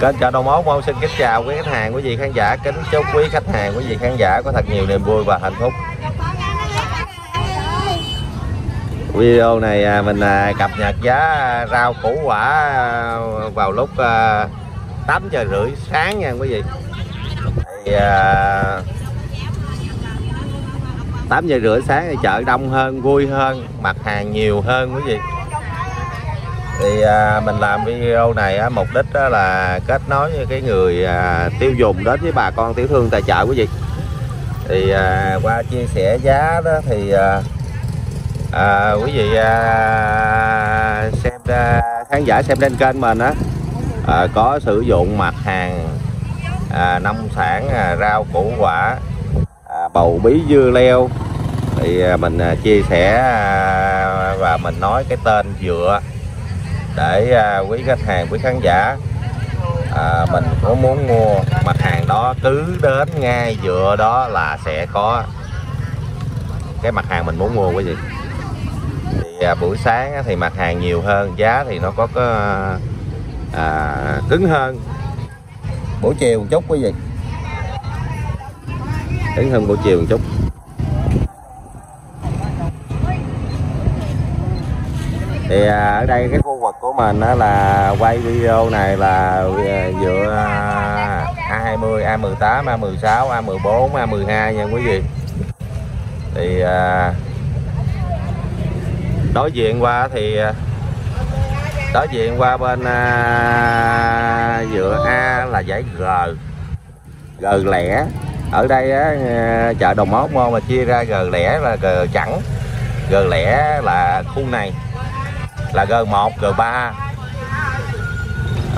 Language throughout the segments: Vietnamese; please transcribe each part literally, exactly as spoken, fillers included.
Kênh Chợ Đầu Mối Môn xin kính chào quý khách hàng, quý vị khán giả, kính chúc quý khách hàng, quý vị khán giả có thật nhiều niềm vui và hạnh phúc. Video này mình cập nhật giá rau củ quả vào lúc tám giờ rưỡi sáng nha quý vị. Tám giờ rưỡi sáng thì chợ đông hơn, vui hơn, mặt hàng nhiều hơn quý vị. Thì à, mình làm video này á, mục đích á là kết nối với cái người à, tiêu dùng đến với bà con tiểu thương tại chợ quý vị. Thì à, qua chia sẻ giá đó thì à, à, quý vị à, xem à, khán giả xem trên kênh mình á à, có sử dụng mặt hàng à, nông sản, à, rau củ quả, à, bầu bí dưa leo thì à, mình à, chia sẻ à, và mình nói cái tên dựa để à, quý khách hàng, quý khán giả à, mình có muốn mua mặt hàng đó cứ đến ngay dựa đó là sẽ có cái mặt hàng mình muốn mua quý vị. Thì à, buổi sáng thì mặt hàng nhiều hơn, giá thì nó có, có à, cứng hơn buổi chiều một chút quý vị, cứng hơn buổi chiều một chút. Thì ở đây cái khu vực của mình đó là quay video này là dựa A hai mươi, A mười tám, A mười sáu, A mười bốn, A mười hai nha quý vị. Thì đối diện qua thì đối diện qua bên dựa A là dãy G, G lẻ. Ở đây á, chợ Đầu Mối Hóc Môn mà chia ra G lẻ là G chẵn, G lẻ là khu này là G một, G ba,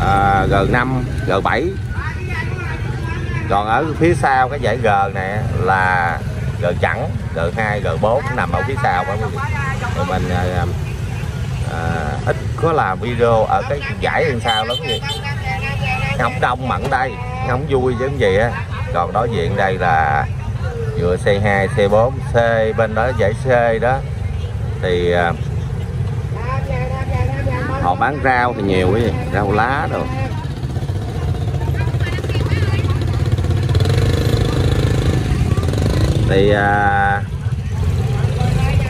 à, G năm, G bảy. Còn ở phía sau cái dãy G này là G chẵn, G hai, G bốn nằm ở phía sau đó. Rồi mình à, à, ít có làm video ở cái dãy đằng sau lắm vậy, không đông mặn đây, không vui chứ gì á. Còn đối diện đây là vừa C hai, C bốn, C bên đó dãy C đó thì à, họ bán rau thì nhiều cái gì, rau lá rồi. Thì à,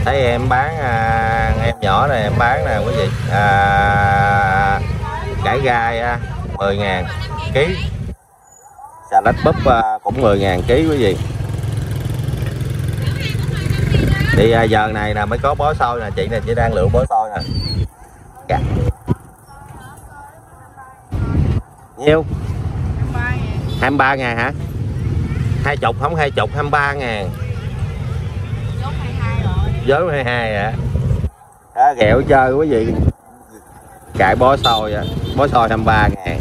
thấy em bán à, em nhỏ này em bán nè quý vị, à, cải gai à, mười ngàn ký, xà lách búp à, cũng mười ngàn ký quý vị. Thì à, giờ này là mới có bó xôi nè, chị này chỉ đang lựa bó xôi nè. Nhiêu? hai mươi ba ngàn hả? hai mươi không hai mươi, hai mươi ba ngàn. Giới hai mươi hai hả? Đó, ghẹo chơi quý vị. Cải bó xôi vậy. Bó xôi hai mươi ba ngàn.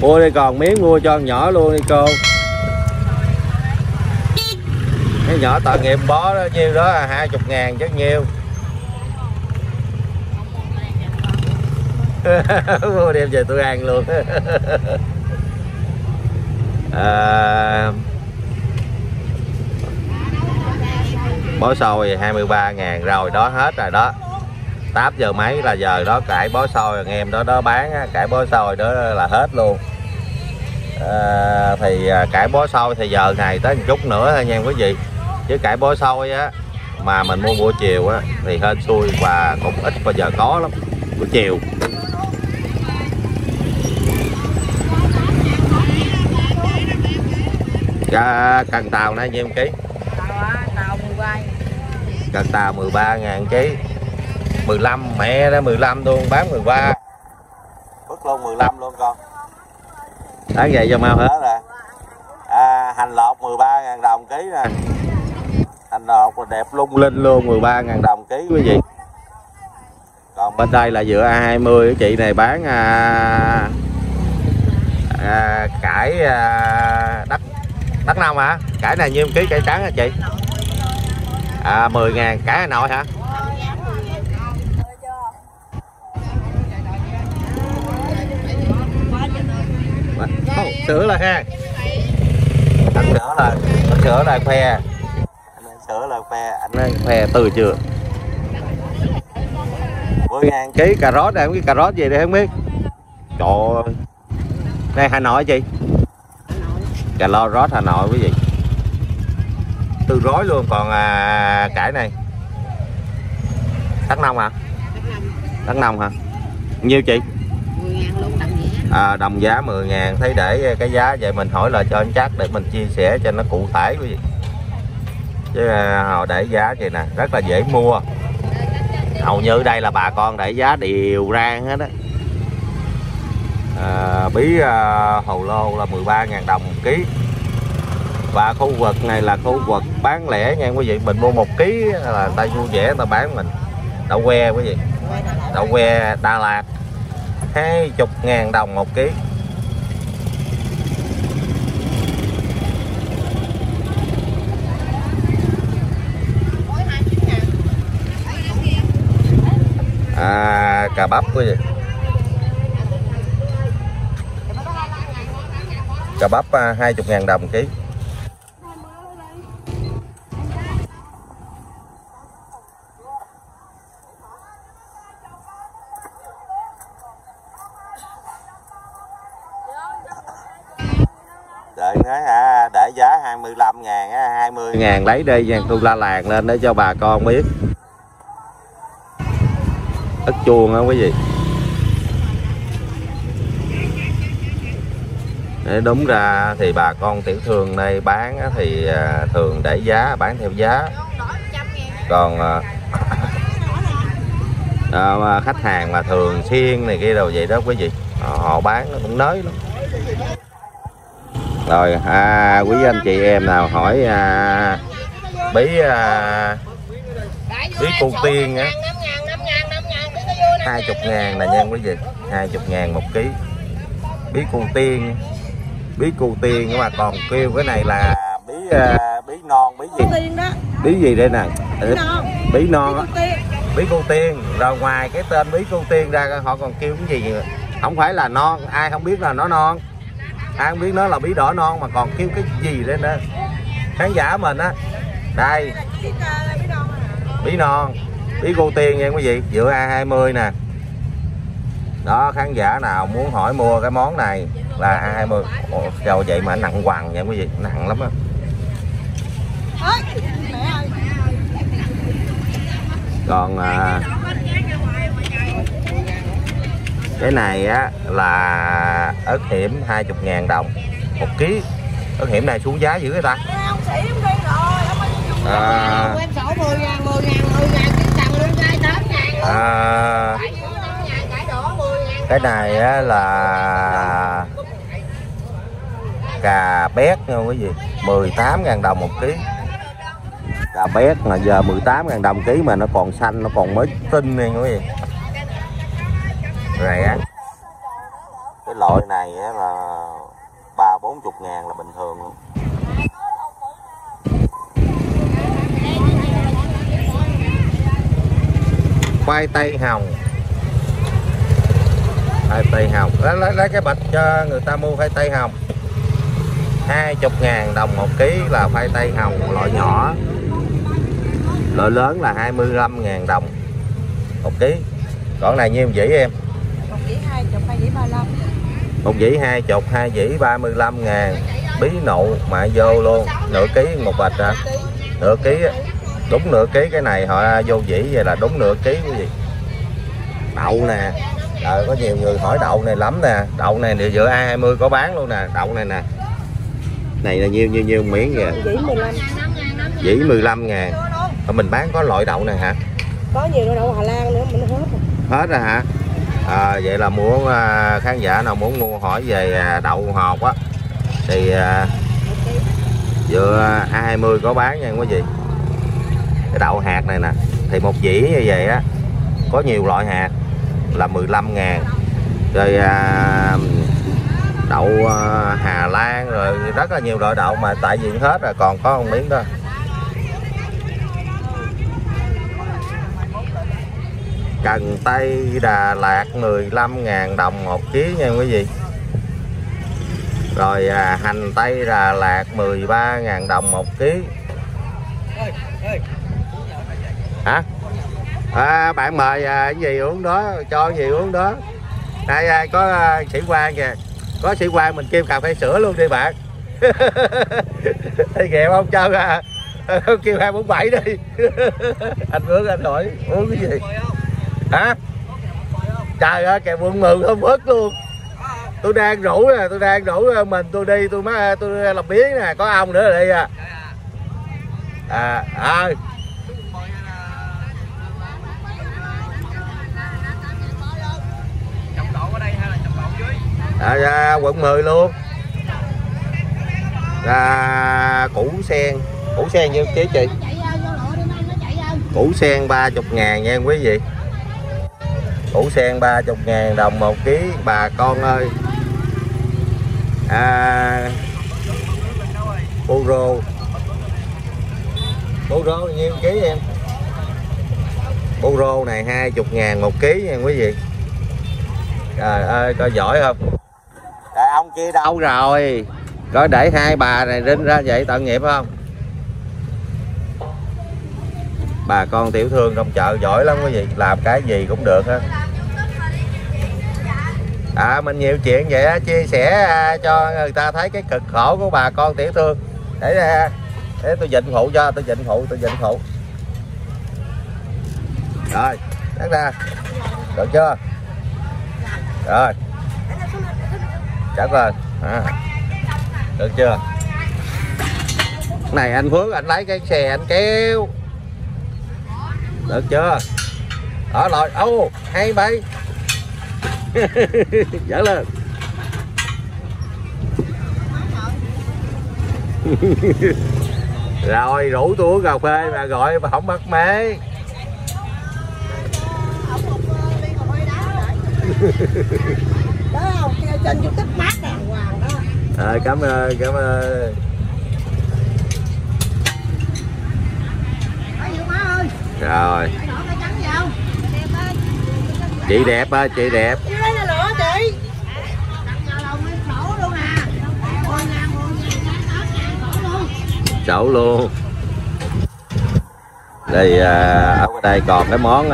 Mua đi còn miếng mua cho con nhỏ luôn đi cô. Cái nhỏ tội nghiệp bó đó nhiêu đó hai mươi ngàn chứ nhiêu. Mua đem về tôi ăn luôn. À, bó xôi hai mươi ba ngàn rồi đó, hết rồi đó. Tám giờ mấy là giờ đó, cải bó xôi anh em đó đó bán cải bó xôi đó là hết luôn. À, thì cải bó xôi thì giờ này tới một chút nữa thôi nha quý vị, chứ cải bó xôi á mà mình mua buổi chiều á thì hên xui và cũng ít bao giờ có lắm buổi chiều. Dạ, cần tàu nãy nhiêu ký? Cần tàu mười ba ngàn ký, mười lăm, mẹ đó mười lăm luôn, bán mười ba. Bớt luôn mười lăm luôn con. Bán vậy cho mau hết rồi. À, hành lột mười ba ngàn đồng ký nè. Hành lột là đẹp lung linh luôn, mười ba ngàn đồng ký quý vị. Còn bên đây là dựa A hai mươi, chị này bán à, à, cải à, đất đất nông hả? Cải này nhiêu ký cải trắng hả chị? À, mười ngàn. Cải Hà Nội hả? Không, sữa là ha, anh sữa là anh sữa là khoe anh sữa là khoe anh khoe từ chưa. Mười ngàn ký cà rốt, em cái cà rốt gì đây không biết. Trời ơi, Đây Hà Nội chị. Hà Nội. Cà lo rót Hà Nội quý vị. Từ rối luôn, còn à, cải này. Đắk Nông hả? Đắk Nông hả? Nhiêu chị? mười ngàn luôn, đồng giá. À, đồng giá mười ngàn, thấy để cái giá vậy mình hỏi là cho anh chắc để mình chia sẻ cho nó cụ thể quý vị. Chứ họ để giá vậy nè, rất là dễ mua. Hầu như đây là bà con để giá đều rang hết á. À, bí uh, hồ lô là mười ba ngàn đồng một ký. Và khu vực này là khu vực bán lẻ nha quý vị. Mình mua một ký là người ta vui vẻ người ta bán mình. Đậu que quý vị, đậu que Đà Lạt hai mươi ngàn đồng một ký. À, cà bắp quý vị, cà bắp hai mươi ngàn đồng ký. Để nói hả, để giá hai mươi lăm ngàn, hai mươi ngàn lấy đi nha, tôi la làng lên để cho bà con biết. Ớt chuông á quý vị. Để đúng ra thì bà con tiểu thương này bán thì thường để giá, bán theo giá. Còn à, khách hàng mà thường xuyên này kia đồ vậy đó quý vị, họ bán nó cũng nới lắm. Rồi à, quý anh chị em nào hỏi à, bí à, bí cô tiên á hai mươi ngàn là nha quý vị, hai mươi ngàn một ký. Bí cô tiên, bí cô tiên mà còn kêu cái này là bí uh, bí non, bí gì? Bí gì đây nè? Bí non á. Bí cô tiên. Rồi ngoài cái tên bí cô tiên ra họ còn kêu cái gì? Không phải là non, ai không biết là nó non. Ai không biết nó là bí đỏ non mà còn kêu cái gì lên đó. Khán giả mình á. Đây. Bí non. Bí cô tiên nha quý vị, dựa A hai mươi nè. Đó, khán giả nào muốn hỏi mua cái món này là A hai mươi. Trời vậy mà nặng quằn nha quý vị, nặng lắm á. Còn à, cái này á là ớt hiểm hai mươi ngàn đồng một ký. Ớt hiểm này xuống giá dữ vậy ta. À, à, cái này á là cà bét nha quý vị, mười tám ngàn đồng một ký. Cà bét mà giờ mười tám ngàn đồng ký mà nó còn xanh, nó còn mới tinh nha quý vị, rẻ. Cái loại này á là ba bốn chục ngàn là bình thường luôn. Khoai tây hồng, khoai tây hồng lấy, lấy, lấy cái bịch cho người ta mua khoai tây hồng hai mươi ngàn đồng một ký là khoai tây hồng loại nhỏ, loại lớn là hai mươi lăm ngàn đồng một ký. Còn này nhiêu dĩ em? Một dĩ hai mươi, hai dĩ ba mươi lăm. Một dĩ hai mươi, hai dĩ ba mươi lăm ngàn. Bí nụ mà vô luôn, nửa ký một bịch hả? Nửa ký, đúng nửa ký. Cái này họ vô dĩ vậy là đúng nửa ký quý vị. Đậu nè, rồi có nhiều người hỏi đậu này lắm nè. Đậu này thì giữa A hai mươi có bán luôn nè, đậu này nè. Này là nhiêu nhiêu nhiêu miếng kìa? Dĩ mười lăm. Dĩ mười lăm ngàn. Mình bán có loại đậu này hả? Có nhiều loại đậu Hà Lan nữa, mình hết rồi. Hết rồi hả? À, vậy là muốn à, khán giả nào muốn mua hỏi về à, đậu hột á thì à, dựa A hai mươi có bán nha quý vị. Cái đậu hạt này nè thì một dĩ như vậy á, có nhiều loại hạt là mười lăm ngàn. Rồi à, đậu à, Hà Lan rồi rất là nhiều loại đậu mà tại vì hết rồi còn có một miếng thôi. Cần tây Đà Lạt mười lăm ngàn đồng một ký nha quý vị. Rồi à, hành tây Đà Lạt mười ba ngàn đồng một ký. Hả? À, bạn mời à, cái gì uống đó, cho cái gì uống đó. Đây à, có à, sĩ quan kìa. Có sĩ quan mình kêu cà phê sữa luôn đi bạn. Thấy ghẹo không Châu à? Kêu hai bốn bảy đi. Anh Vướng anh hỏi uống cái gì? Hả? Trời ơi, kèo buồn mượn không bớt luôn. Tôi đang rủ nè, tôi đang rủ mình tôi đi, tôi má tôi làm biến nè, có ông nữa là đi à. À, à. À, quận mười luôn. À, củ sen, củ sen như chế chị. Củ sen ba mươi ngàn nha quý vị. Củ sen ba mươi ngàn đồng một ký bà con ơi. À, bô rô. Bô rô nhiêu ký em? Bô rô này hai mươi ngàn một ký nha quý vị. Trời ơi, coi giỏi không? Để ông kia đâu rồi? Coi để hai bà này rinh ra vậy tội nghiệp không? Bà con tiểu thương trong chợ giỏi lắm quý vị, làm cái gì cũng được hết. À, mình nhiều chuyện vậy á, chia sẻ cho người ta thấy cái cực khổ của bà con tiểu thương. Để để tôi dịnh phụ cho, tôi dịnh phụ, tôi dịnh phụ. Rồi, chắc ra. Được chưa? Rồi. Chắc rồi. À. Được chưa? Này anh Phước anh lấy cái xe anh kéo. Được chưa? Đó rồi. Ô, hay bay. Dở lên. Rồi rủ tôi uống cà phê mà gọi mà không bắt máy. Đó, trên YouTube mát đàng hoàng đó. À, cảm ơn, cảm ơn. Rồi. Chị đẹp ơi, chị đẹp. Sổ luôn. Đây ở đây còn cái món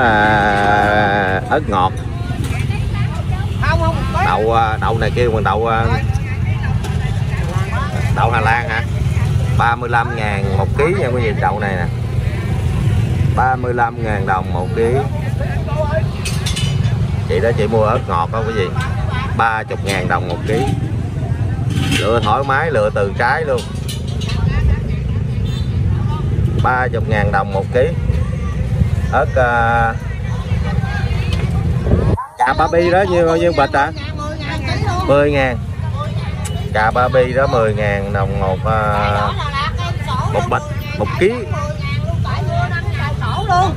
ớt ngọt. Đậu đậu này kêu mình đậu đậu Hà Lan hả? ba mươi lăm ngàn một ký nha quý vị, đậu này nè. ba mươi lăm ngàn đồng một ký. Chị đó chị mua ớt ngọt không quý vị? ba mươi ngàn đồng một ký. Lựa thoải mái, lựa từ trái luôn. ba mươi ngàn đồng một ký. Ớt uh... cà ba bi đó nhiêu bao nhiêu bịch ạ? mười ngàn. Cà ba bi đó mười ngàn đồng một uh, một bịch, một ký. Luôn.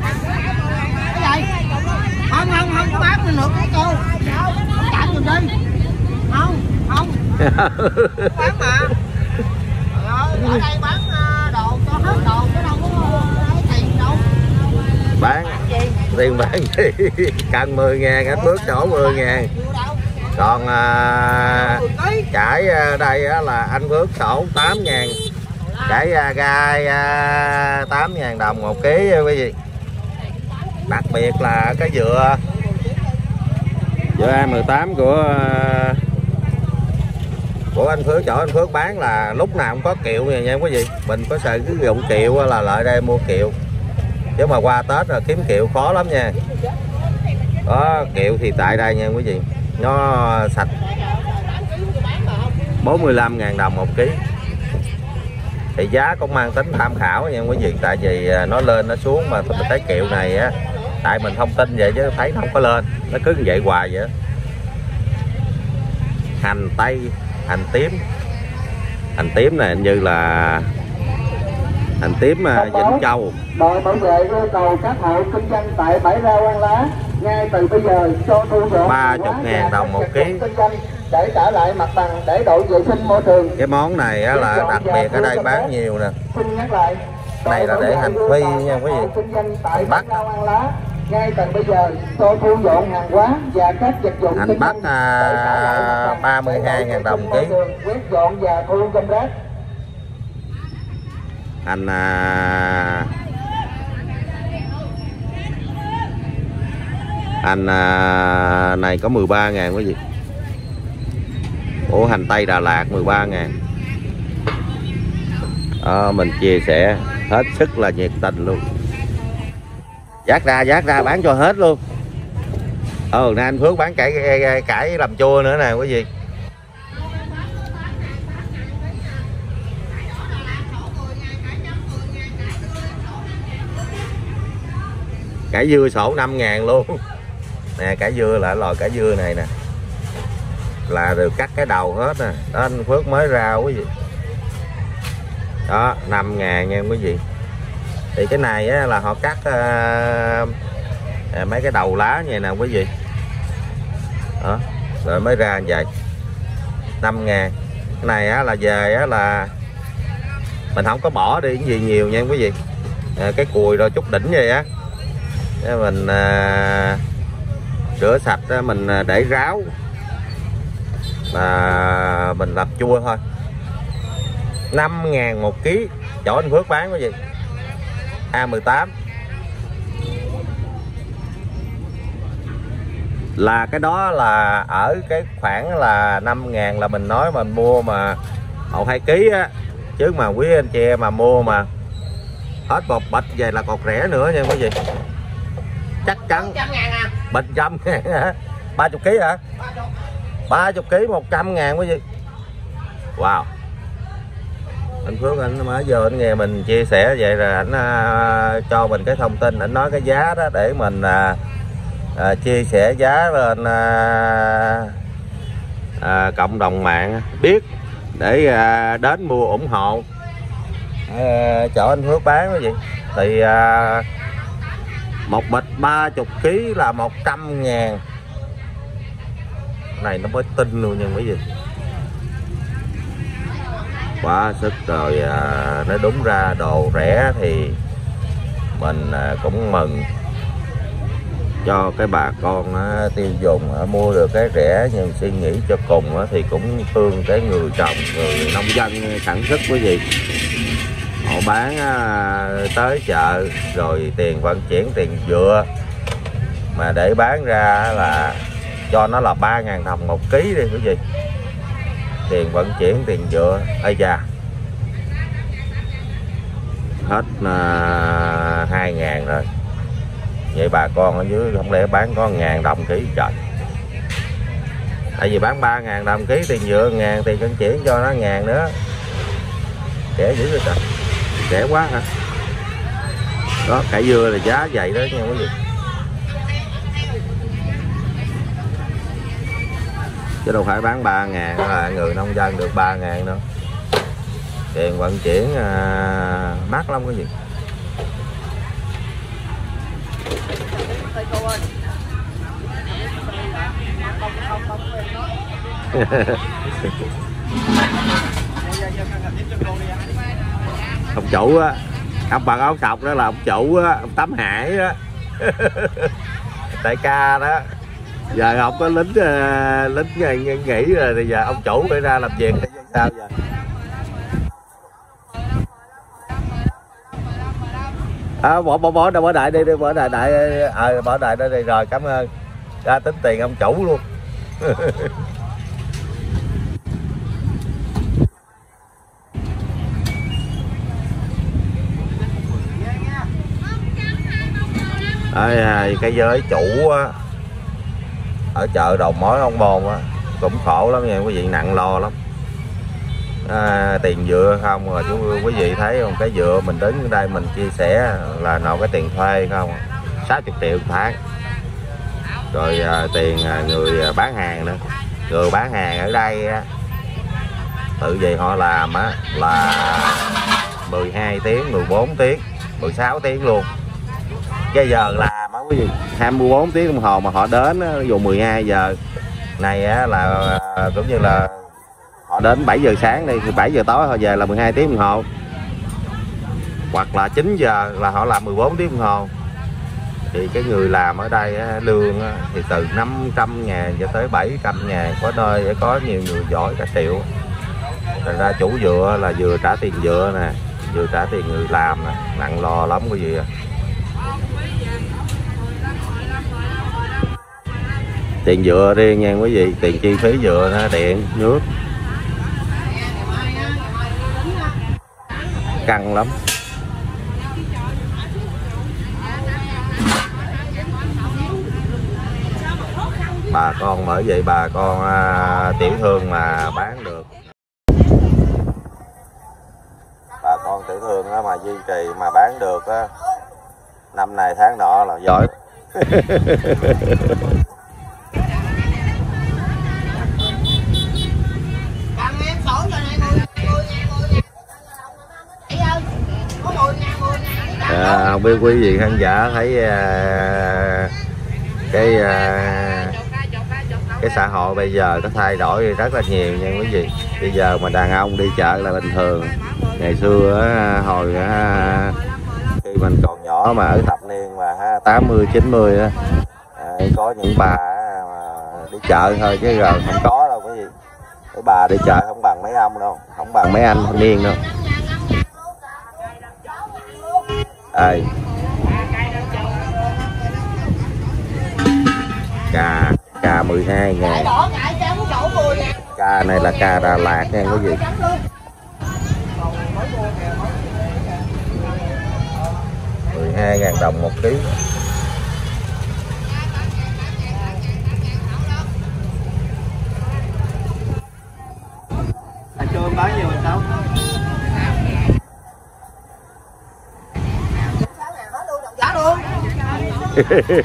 Cái gì? Không không không có bán nữa cái cô. Không chạy mình đi. Không, không. Bán mà. Rồi, ở đây bán đồ có hết đồ chứ đâu có lấy tiền đâu. Bán. Tiền bán gì? Cần mười ngàn hết bước chỗ mười ngàn. Còn à, chải đây á là anh Phước sổ tám ngàn. Chảy ra gai tám ngàn đồng một ký quý vị. Đặc biệt là cái dừa dừa A mười tám của của anh Phước, chỗ anh Phước bán là lúc nào cũng có kiệu nha nha quý vị. Mình có sợ cứ dụng kiệu là lại đây mua kiệu, chứ mà qua Tết rồi kiếm kiệu khó lắm nha. Có kiệu thì tại đây nha quý vị, nó sạch. Bốn mươi lăm ngàn đồng một ký. Thì giá cũng mang tính tham khảo nha quý vị, tại vì nó lên nó xuống mà mình thấy kiệu này á, tại mình không tin vậy chứ thấy nó không có lên, nó cứ như vậy hoài vậy. Hành tây, hành tím, hành tím này hình như là hành tím Vĩnh Châu. Đội bảo vệ yêu cầu các hộ kinh doanh tại bãi rau An Lá ngay từ bây giờ cho thu dọn ba mươi ngàn đồng một ký. Để trả lại mặt bằng để đội vệ sinh môi trường. Cái món này á là đặc biệt ở đây bán nhiều nè. Xin nhắc lại, này là để hành phi nha quý vị. Hành Bắc ngay từ bây giờ tôi thu dọn hàng hóa và các dịch vụ kinh doanh. Hành Bắc à, ba mươi hai ngàn đồng ký. Quét dọn và thu gom rác. Hành à, hành à, này có mười ba ngàn quý vị. Ủa hành tây Đà Lạt mười ba ngàn. À, mình chia sẻ hết sức là nhiệt tình luôn. Giác ra, giác ra bán cho hết luôn. Ờ, nay anh Phước bán cải cải làm chua nữa nè quý vị. Cải dưa sổ năm ngàn luôn. Nè, cải dưa là loại cải dưa này nè. Là đều cắt cái đầu hết nè. Đó, anh Phước mới ra quý vị. Đó, năm ngàn nha quý vị. Thì cái này á, là họ cắt uh, mấy cái đầu lá như nè quý vị. Đó, rồi mới ra như vậy. năm ngàn. Cái này á, là về á, là mình không có bỏ đi cái gì nhiều nha quý vị. À, cái cùi rồi chút đỉnh vậy á. Mình à, rửa sạch mình để ráo và mình làm chua thôi. Năm ngàn một ký chỗ anh Phước bán cái gì A mười tám là cái đó là ở cái khoảng là năm ngàn là mình nói mình mua mà một hai ký á, chứ mà quý anh chị mà mua mà hết bột bịch về là còn rẻ nữa nha quý vị. Chắc chắn bịch trăm ngàn hả? ba mươi ký hả? ba mươi ký một trăm ngàn quý vị. Wow, anh Phước anh mới giờ anh nghe mình chia sẻ vậy rồi ảnh uh, cho mình cái thông tin, ảnh nói cái giá đó để mình uh, uh, chia sẻ giá lên uh, uh, cộng đồng mạng biết để uh, đến mua ủng hộ uh, chỗ anh Phước bán quý vị. Thì uh, một bịch ba mươi ký là một trăm ngàn. Này nó mới tin luôn nha quý vị. Quá sức rồi, à, nó đúng ra đồ rẻ thì mình à, cũng mừng cho cái bà con á, tiêu dùng á, mua được cái rẻ nhưng suy nghĩ cho cùng á, thì cũng thương cái người trồng, người nông dân sản xuất quý vị. Họ bán á, tới chợ rồi tiền vận chuyển, tiền dừa mà để bán ra là cho nó là ba ngàn đồng một ký đi quý vị. Tiền vận chuyển, tiền dựa, ây da. Hết uh, hai ngàn rồi. Vậy bà con ở dưới không lẽ bán có một ngàn đồng ký trời. Tại vì bán ba ngàn đồng ký, tiền dựa một ngàn, tiền vận chuyển cho nó một ngàn nữa. Rẻ dữ rồi trời. Rẻ quá hả? Đó, cải dưa là giá vậy đó nha quý vị. Chứ đâu phải bán ba ngàn là người nông dân được ba ngàn nữa. Tiền vận chuyển à, mắc lắm cái gì. Ông chủ á, ông bằng áo sọc đó là ông chủ á, ông Tấm Hải á. Đại ca đó. Giờ ông có lính lính nghỉ rồi thì giờ ông chủ phải ra làm việc sao giờ. À, bỏ bỏ bỏ bỏ đại đi, đi bỏ đại đại à, bỏ đại đây rồi, cảm ơn. Ra tính tiền ông chủ luôn. À, cái giới chủ á ở chợ đầu mối Hóc Môn á cũng khổ lắm nha quý vị, nặng lo lắm. À, tiền dừa không rồi chú quý vị thấy không, cái dừa mình đến đây mình chia sẻ là nọ cái tiền thuê không sáu mươi triệu tháng, rồi à, tiền à, người bán hàng nữa. Người bán hàng ở đây á, tự vì họ làm á là mười hai tiếng, mười bốn tiếng, mười sáu tiếng luôn. Cái giờ làm á quý vị hai mươi bốn tiếng đồng hồ mà họ đến ví dụ mười hai giờ này á, là cũng như là họ đến bảy giờ sáng đi thì bảy giờ tối họ về là mười hai tiếng đồng hồ, hoặc là chín giờ là họ làm mười bốn tiếng đồng hồ. Thì cái người làm ở đây á, lương á, thì từ năm trăm ngàn cho tới bảy trăm ngàn, có nơi có nhiều người giỏi cả triệu. Thành ra chủ dừa là vừa trả tiền dừa nè, vừa trả tiền người làm nè, nặng lo lắm quý vị. tiền dừa riêng nha quý vị, tiền chi phí dừa đó, điện nước căng lắm. Bà con bởi vậy bà con à, tiểu thương mà bán được, bà con tiểu thương mà duy trì mà bán được á, năm này tháng nọ là giỏi. À, không biết quý vị khán giả thấy à, cái à, cái xã hội bây giờ có thay đổi rất là nhiều nha quý vị. Bây giờ mà đàn ông đi chợ là bình thường. Ngày xưa á, hồi á, khi mình còn nhỏ mà ở thập niên mà ha, tám mươi chín mươi á, có những bà mà đi chợ thôi chứ giờ không có đâu quý vị. Cái bà đi chợ không bằng mấy ông đâu, không bằng mấy anh thanh niên đâu. Đây. Cà cà mười hai ngàn. Cà này là cà Đà Lạt nha quý vị. mười hai ngàn đồng một ký. Hồi xưa em bán nhiều mình sao?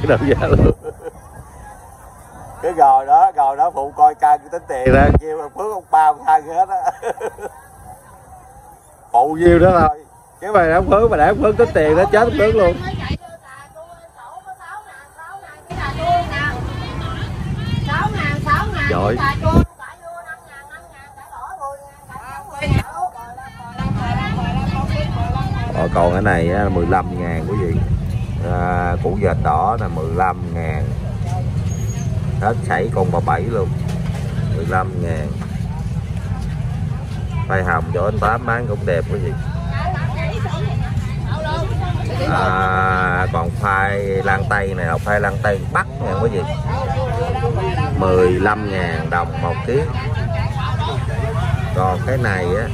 Đồng giá luôn. Cái gò đó, gò đó phụ coi ca tính tiền ra kêu là phước ông ba ông hai hết á. Phụ nhiêu đó thôi. Cái mày đã phước mà đã phước tính tiền nó chết phước luôn. Trời. Rồi còn cái này á mười lăm ngàn quý vị. À, củ dệt đỏ là mười lăm ngàn. Hết sảy còn bà bảy luôn, mười lăm ngàn. Khoai hồng chỗ anh Tám bán cũng đẹp quý vị. À, còn khoai lang tây này, khoai lang tây Bắc nha quý vị, mười lăm ngàn đồng một ký. Còn cái này á,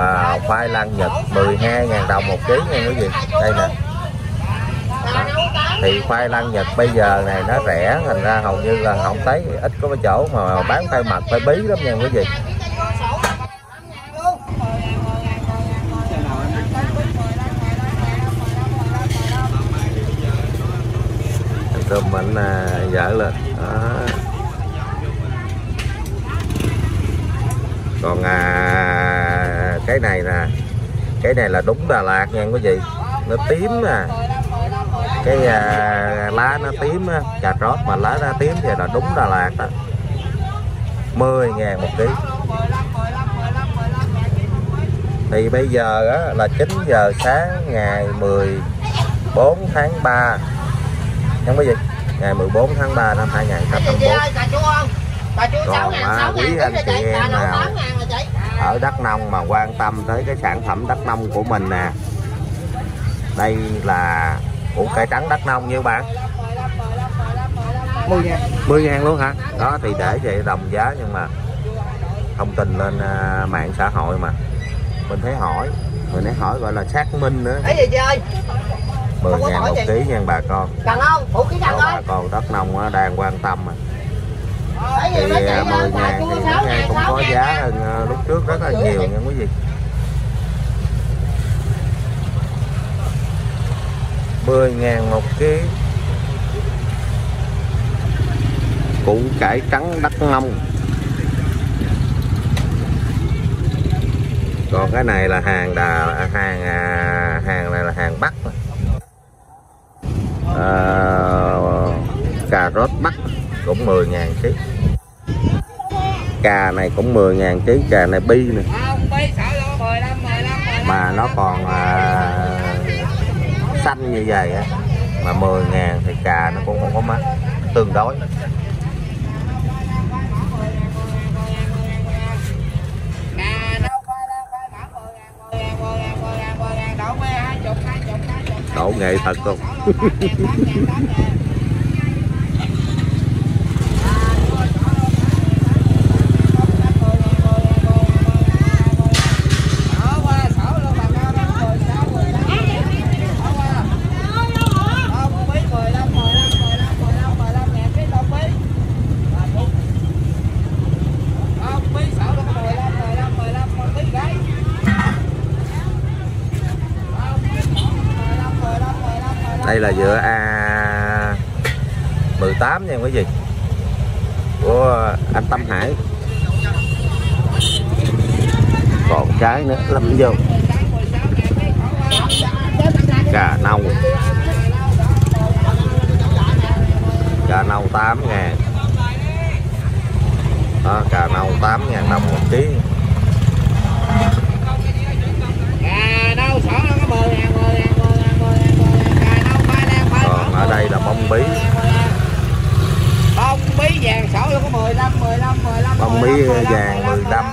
à, khoai lang Nhật mười hai ngàn đồng một ký nha quý vị. Đây nè. À, thì khoai lang Nhật bây giờ này nó rẻ, thành ra hầu như là không thấy, ít có cái chỗ mà bán khoai mật khoai bí lắm nha quý vị. Tôm mình dở lên. Đó. Còn à, cái này nè, cái này là đúng Đà Lạt nha quý vị, nó tím nè, cái à, lá nó tím á, cà rốt mà lá nó tím thì là đúng Đà Lạt đó, mười ngàn một ký. Thì bây giờ á, là chín giờ sáng ngày mười bốn tháng ba, không có gì, ngày mười bốn tháng ba năm hai nghìn không trăm hai mươi bốn. Còn à, quý anh chị em nào ở Đắk Nông mà quan tâm tới cái sản phẩm Đắk Nông của mình nè, đây là củ cải trắng Đắk Nông như bạn mười ngàn luôn hả? Đó thì để vậy đồng giá, nhưng mà thông tin lên uh, mạng xã hội mà mình thấy hỏi, mình thấy hỏi gọi là xác minh nữa. Mười ngàn một ký nha bà con. Đó, bà con Đắk Nông đang quan tâm mà. Thì mười ngàn thì bữa nay cũng có giá hơn lúc trước rất là nhiều nha quý vị. mười ngàn một ký củ cải trắng Đắk Nông. Còn cái này là hàng đà hàng hàng này là hàng Bắc. À, cà rốt Bắc cũng mười ngàn ký. Cà này cũng mười ngàn ký, cà này bi nè. Mà nó còn à, xanh như vậy á, mà mười ngàn thì cà nó cũng không có mắc, tương đối. Đổ nghệ thật không? đây là dựa A mười tám nha quý vị, của anh Tâm Hải. Còn trái nữa lắm vô cà nâu, cà nâu tám ngàn đó, cà nâu tám ngàn đồng một ký. Còn ở đây là bông bí, bông bí vàng sổ luôn có mười lăm, mười lăm, mười lăm, bông bí vàng mười lăm,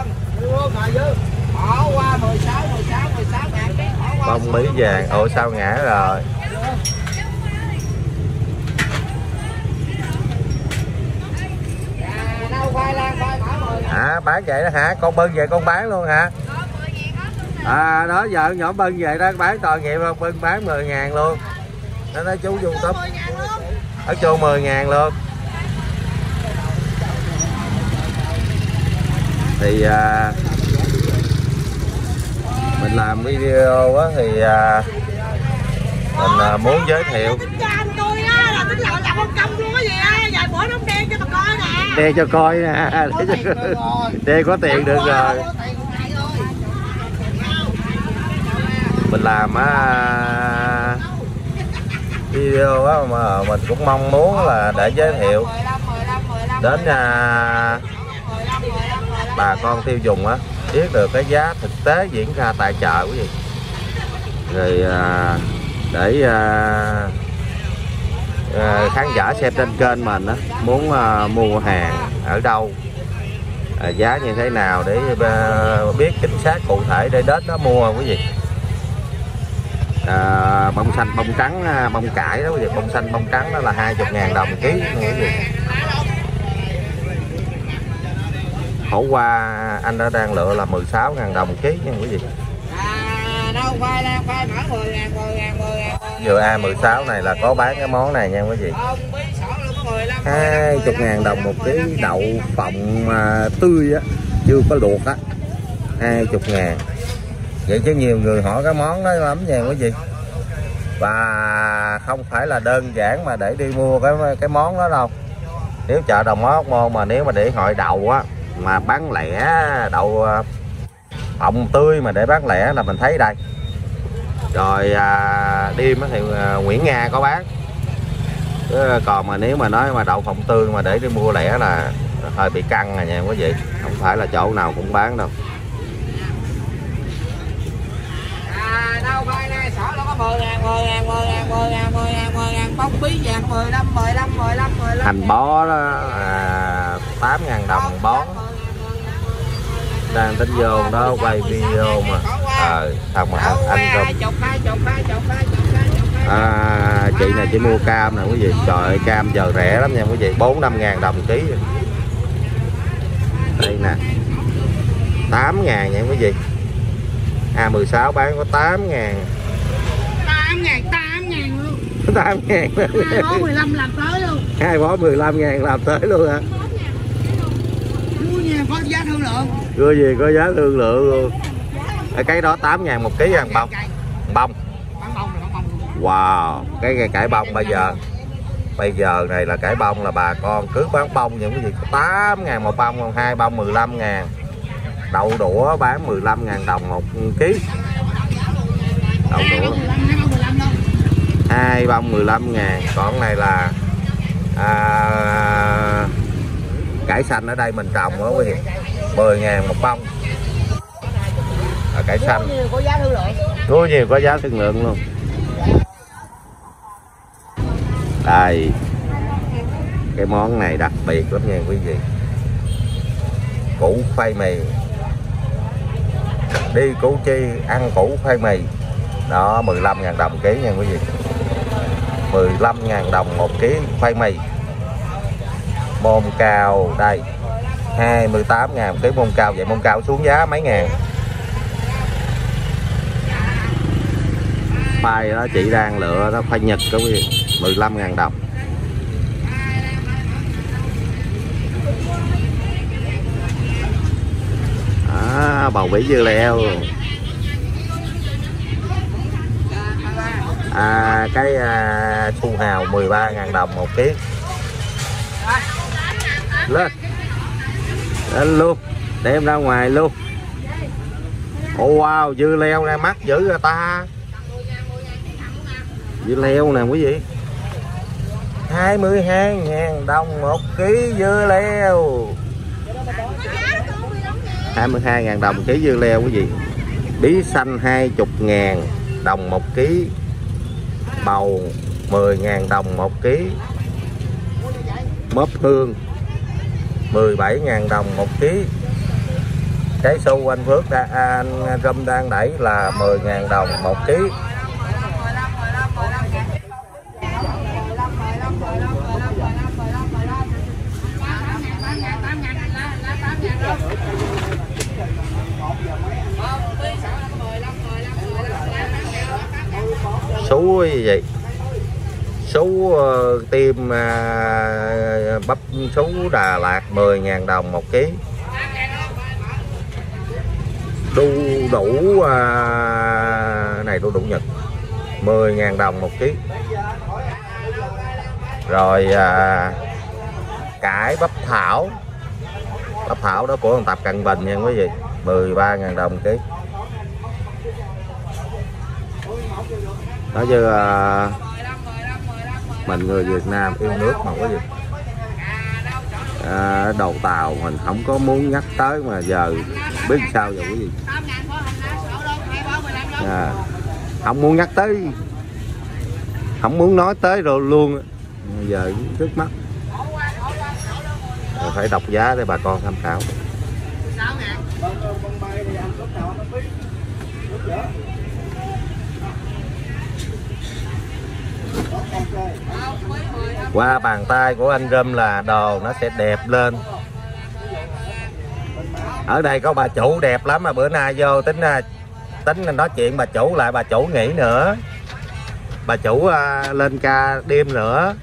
bỏ qua mười sáu, mười sáu, mười sáu ngàn ký. Bông bí vàng, ôi sao ngã rồi. À, bán vậy đó hả? Con bưng về con bán luôn hả? À, đó giờ nhỏ bưng về đó bán toàn nghiệp không? Bưng bán mười ngàn luôn. Nó nói chú dùng túp. Ở chua mười ngàn luôn. Thì à, mình làm video á thì à, mình à, muốn giới thiệu đe cho coi nè, đe có tiền được rồi. Mình làm á video á mà mình cũng mong muốn là để giới thiệu đến à, bà con tiêu dùng á biết được cái giá thực tế diễn ra tại chợ quý vị, rồi à, để à, à, khán giả xem trên kênh mình á muốn à, mua hàng ở đâu, à, giá như thế nào để à, biết chính xác cụ thể để đến đó mua quý vị. À, bông xanh, bông trắng, bông cải đó quý vị, bông xanh, bông trắng đó là hai mươi ngàn đồng ký quý vị. Khổ qua anh đã đang lựa là mười sáu ngàn đồng ký nha quý vị. Vừa A mười sáu này là có bán cái món này nha quý vị, hai mươi ngàn đồng một ký. Đậu phộng tươi á, chưa có luộc á, hai mươi ngàn. Vậy chứ nhiều người hỏi cái món đó lắm nha quý vị. Và không phải là đơn giản mà để đi mua cái cái món đó đâu. Nếu chợ Đầu Mối Hóc Môn mà nếu mà để hỏi đậu á mà bán lẻ đậu phộng tươi mà để bán lẻ là mình thấy đây. Rồi à, đêm thì à, Nguyễn Nga có bán. Chứ còn mà nếu mà nói mà đậu phộng tươi mà để đi mua lẻ là hơi bị căng rồi nha quý vị. Không phải là chỗ nào cũng bán đâu. Hành bó đó là tám ngàn đồng bó. Đang tính vô đó quay video mà ờ xong mà anh Trung à, chị này chỉ mua cam nè quý vị. Trời ơi, cam giờ rẻ lắm nha quý vị, bốn năm ngàn đồng ký. Đây nè, tám ngàn nha quý vị. A mười sáu bán có tám ngàn, tám ngàn, tám ngàn luôn, tám ngàn luôn. Hai bó mười lăm làm tới luôn, hai bó mười lăm ngàn làm tới luôn hả? Mua gì có giá thương lượng, mua gì có giá thương lượng luôn. Cái đó tám ngàn một ký ăn bông, bông, wow, cái cải bông bây giờ, bây giờ này là cải bông là bà con cứ bán bông những cái gì tám ngàn một bông, còn hai bông mười lăm ngàn. Đậu đũa bán mười lăm ngàn đồng một ký. Đậu đũa hai bông mười lăm ngàn. Còn này là à, cải xanh ở đây mình trồng đó quý vị, mười ngàn một bông. À, cải xanh mua nhiều có giá thương lượng luôn. Đây, cái món này đặc biệt lắm nha quý vị, củ khoai mì. Đi Củ Chi ăn củ khoai mì đó, mười lăm ngàn đồng ký nha quý vị, mười lăm ngàn đồng một ký khoai mì. Môn cao đây, hai mươi tám ngàn ký môn cao. Vậy môn cao xuống giá mấy ngàn? Khoai đó chị đang lựa nó khoai Nhật đó quý vị, mười lăm ngàn đồng. Bầu bỉ dưa leo à, cái à, su hào mười ba nghìn đồng một ký. Lên lên luôn, đem ra ngoài luôn. Oh wow, dưa leo nè, mắc dữ ra ta. Dưa leo nè quý vị, hai mươi hai nghìn đồng một ký dưa leo, hai mươi hai nghìn đồng ký dưa leo quý vị. Bí xanh hai mươi nghìn đồng một ký, bầu mười nghìn đồng một ký, mớp hương mười bảy nghìn đồng một ký. Trái su anh Phước đã, anh Râm đang đẩy là mười nghìn đồng một ký. Sú gì? Sú tim à, bắp sú Đà Lạt mười nghìn đồng một ký. Đu đủ à, này đu đủ Nhật mười nghìn đồng một ký. Rồi à, cải bắp thảo, bắp thảo đó của thằng Tập Cận Bình nha quý vị, mười ba nghìn đồng một ký. Nói chứ à, mình người Việt Nam yêu nước mà quý vị, à, đầu tàu mình không có muốn nhắc tới mà giờ biết sao giờ quý vị, à, không muốn nhắc tới, không muốn nói tới rồi luôn, giờ trước mắt rồi phải đọc giá để bà con tham khảo. Qua bàn tay của anh Râm là đồ nó sẽ đẹp lên. Ở đây có bà chủ đẹp lắm mà bữa nay vô tính tính nói chuyện bà chủ lại, bà chủ nghỉ nữa, bà chủ uh, lên ca đêm nữa.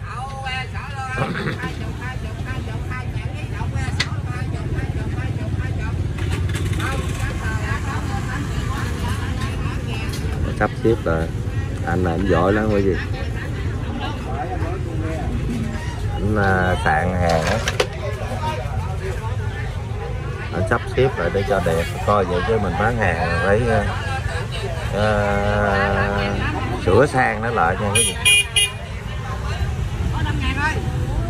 Sắp xếp rồi, anh này anh giỏi lắm quý vị, anh sạn hàng á, anh sắp xếp lại để cho đẹp coi vậy, chứ mình bán hàng phải uh, sửa sang nó lại nha quý vị,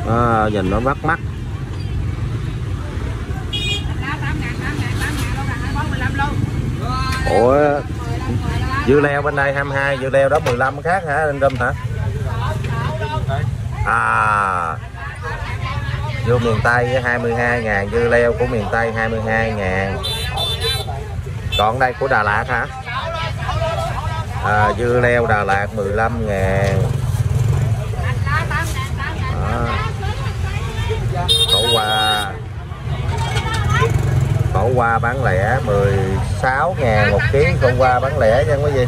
nó nhìn nó bắt mắt. Ủa dưa leo bên đây hai mươi hai, dưa leo đó mười lăm khác hả anh Râm hả? À, dưa miền Tây hai mươi hai nghìn, dưa leo của miền Tây hai mươi hai nghìn. Còn đây của Đà Lạt hả? À, dưa leo Đà Lạt mười lăm nghìn. Khổ qua, khổ qua bán lẻ mười sáu nghìn một ký, con qua bán lẻ nha quý vị.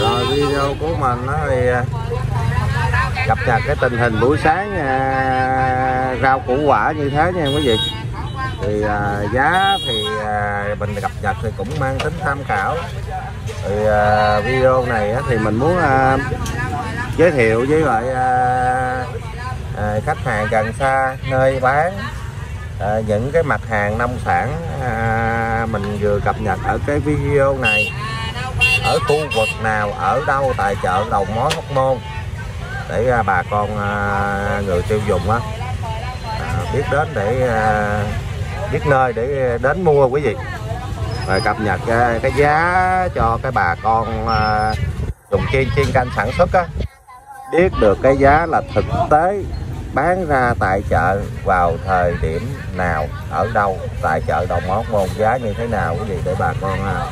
Rồi video của mình nó thì cập nhật cái tình hình buổi sáng à, rau củ quả như thế nha quý vị. Thì à, giá thì à, mình cập nhật thì cũng mang tính tham khảo. Thì à, video này thì mình muốn à, giới thiệu với lại à, à, khách hàng gần xa nơi bán à, những cái mặt hàng nông sản à, mình vừa cập nhật ở cái video này, ở khu vực nào, ở đâu, tại chợ đầu mối Hóc Môn, để à, bà con à, người tiêu dùng á à, biết đến để à, biết nơi để đến mua quý vị. Rồi cập nhật à, cái giá cho cái bà con à, dùng chiên chiên canh sản xuất á, biết được cái giá là thực tế bán ra tại chợ vào thời điểm nào, ở đâu, tại chợ đầu mối Hóc Môn giá như thế nào quý vị, để bà con à,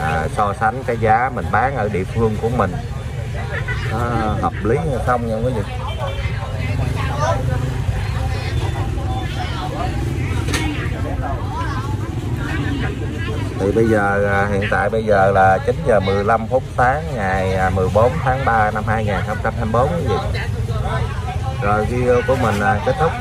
À, so sánh cái giá mình bán ở địa phương của mình à, hợp lý hay không nha quý vị. Thì bây giờ hiện tại bây giờ là chín giờ mười lăm phút sáng ngày mười bốn tháng ba năm hai nghìn không trăm hai mươi bốn quý vị. Rồi video của mình kết thúc.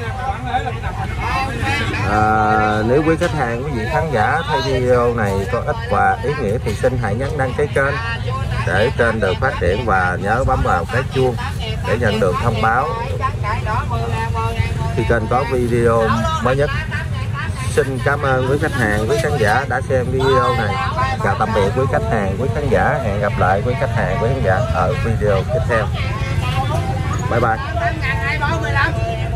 À, nếu quý khách hàng, quý vị khán giả thấy video này có ích và ý nghĩa thì xin hãy nhấn đăng ký kênh để kênh được phát triển, và nhớ bấm vào cái chuông để nhận được thông báo khi kênh có video mới nhất. Xin cảm ơn quý khách hàng, quý khán giả đã xem video này. Chào tạm biệt quý khách hàng, quý khán giả. Hẹn gặp lại quý khách hàng, quý khán giả ở video tiếp theo. Bye bye.